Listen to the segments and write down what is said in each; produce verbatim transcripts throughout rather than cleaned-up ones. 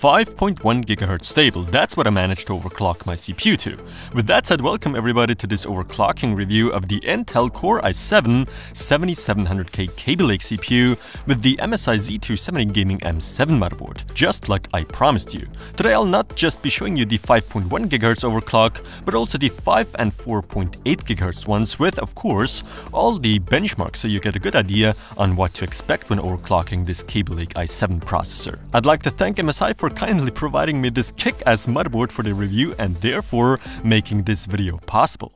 five point one gigahertz stable, that's what I managed to overclock my C P U to. With that said, welcome everybody to this overclocking review of the Intel Core i seven seventy-seven hundred K Kaby Lake C P U with the M S I Z two seventy Gaming M seven motherboard, just like I promised you. Today I'll not just be showing you the five point one gigahertz overclock, but also the five and four point eight gigahertz ones with, of course, all the benchmarks so you get a good idea on what to expect when overclocking this Kaby Lake i seven processor. I'd like to thank M S I for kindly providing me this kick-ass motherboard for the review and therefore making this video possible.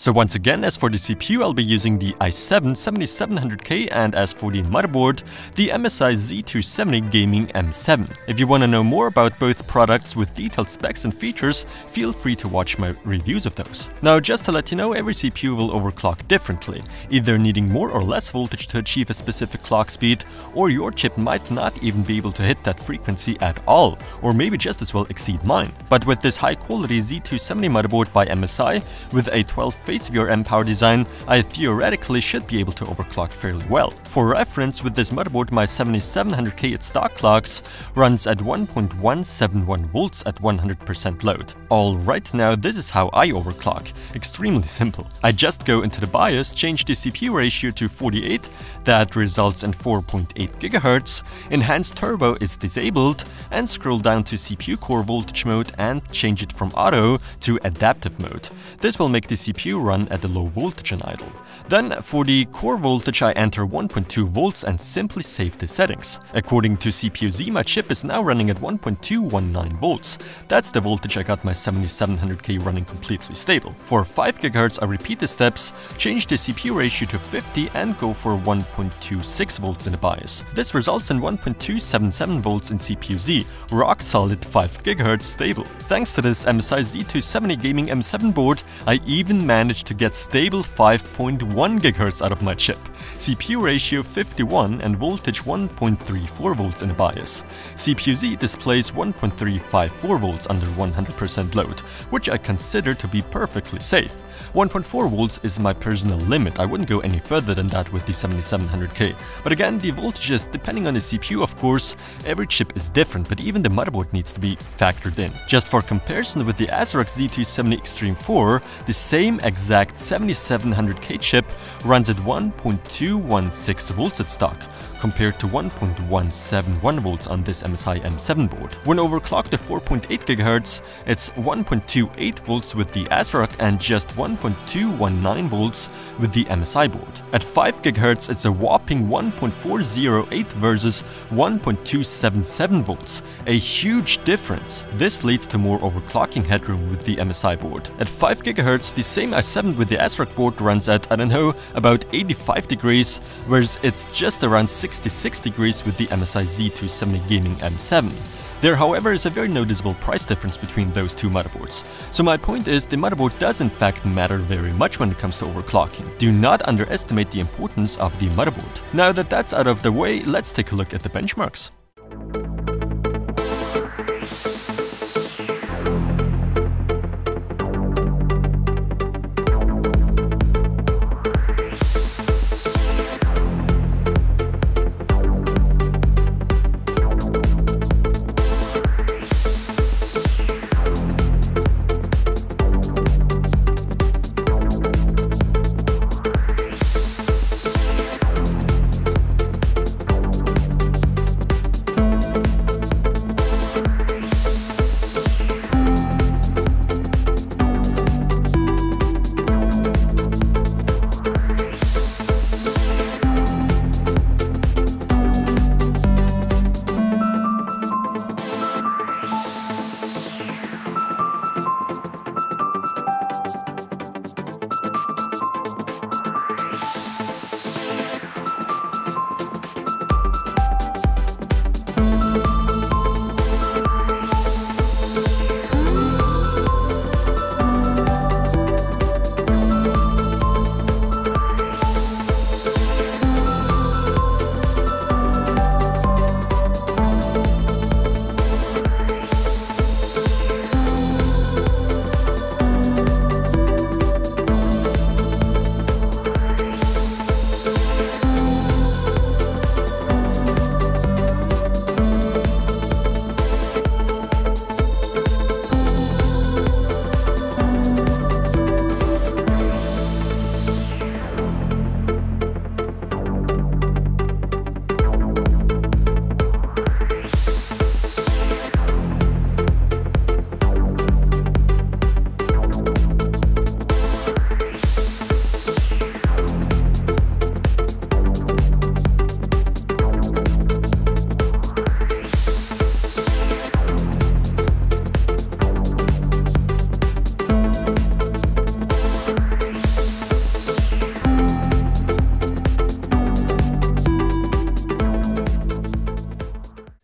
So once again, as for the C P U, I'll be using the i seven seventy-seven hundred K, and as for the motherboard, the M S I Z two seventy Gaming M seven. If you want to know more about both products with detailed specs and features, feel free to watch my reviews of those. Now, just to let you know, every C P U will overclock differently, either needing more or less voltage to achieve a specific clock speed, or your chip might not even be able to hit that frequency at all, or maybe just as well exceed mine. But with this high-quality Z two seventy motherboard by M S I, with a twelve phase V R M power design, I theoretically should be able to overclock fairly well. For reference, with this motherboard, my seventy-seven hundred K at stock clocks runs at one point one seven one volts at one hundred percent load. Alright, now this is how I overclock. Extremely simple. I just go into the BIOS, change the C P U ratio to forty-eight, that results in four point eight gigahertz, enhanced turbo is disabled, and scroll down to C P U core voltage mode and change it from auto to adaptive mode. This will make the C P U run at the low voltage and idle. Then for the core voltage I enter one point two volts and simply save the settings. According to C P U Z, my chip is now running at one point two one nine volts. That's the voltage I got my seventy-seven hundred K running completely stable. For five gigahertz I repeat the steps, change the C P U ratio to fifty and go for one point two six volts in the BIOS. This results in one point two seven seven volts in C P U Z, rock solid five gigahertz stable. Thanks to this M S I Z two seventy Gaming M seven board, I even managed to get stable five point one gigahertz out of my chip, C P U ratio fifty-one and voltage one point three four volts in the BIOS. C P U Z displays one point three five four volts under one hundred percent load, which I consider to be perfectly safe. one point four volts is my personal limit, I wouldn't go any further than that with the seventy-seven hundred K. But again, the voltages, depending on the C P U of course, every chip is different, but even the motherboard needs to be factored in. Just for comparison, with the Asrock Z two seventy Extreme four, the same exact seventy-seven hundred K chip runs at one point two one six volts at stock, compared to one point one seven one volts on this M S I M seven board. When overclocked to four point eight gigahertz, it's one point two eight volts with the ASRock and just one point two one nine volts with the M S I board. At five gigahertz, it's a whopping one point four zero eight versus one point two seven seven volts, a huge difference. This leads to more overclocking headroom with the M S I board. At five gigahertz, the same i seven with the ASRock board runs at, I don't know, about eighty-five degrees, whereas it's just around sixty-six degrees with the M S I Z two seventy Gaming M seven. There, however, is a very noticeable price difference between those two motherboards. So my point is, the motherboard does in fact matter very much when it comes to overclocking. Do not underestimate the importance of the motherboard. Now that that's out of the way, let's take a look at the benchmarks.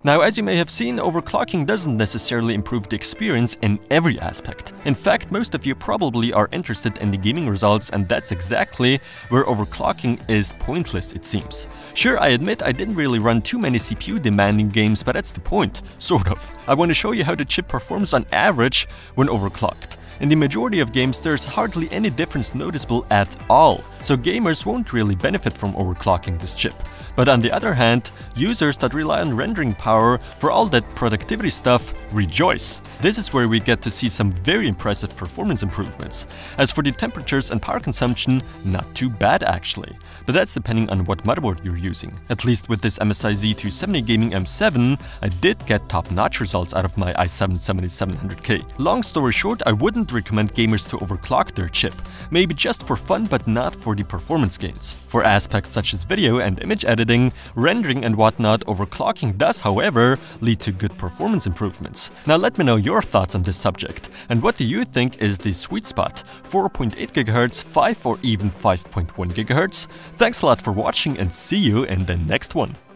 Now, as you may have seen, overclocking doesn't necessarily improve the experience in every aspect. In fact, most of you probably are interested in the gaming results, and that's exactly where overclocking is pointless, it seems. Sure, I admit I didn't really run too many C P U-demanding games, but that's the point, sort of. I want to show you how the chip performs on average when overclocked. In the majority of games, there's hardly any difference noticeable at all, so gamers won't really benefit from overclocking this chip. But on the other hand, users that rely on rendering power for all that productivity stuff rejoice. This is where we get to see some very impressive performance improvements. As for the temperatures and power consumption, not too bad actually. But that's depending on what motherboard you're using. At least with this M S I Z two seventy Gaming M seven, I did get top-notch results out of my i seven seventy-seven hundred K. Long story short, I wouldn't recommend gamers to overclock their chip. Maybe just for fun, but not for the performance gains. For aspects such as video and image editing, rendering and whatnot, overclocking does, however, lead to good performance improvements. Now let me know your thoughts on this subject, and what do you think is the sweet spot? four point eight gigahertz, five or even five point one gigahertz? Thanks a lot for watching, and see you in the next one!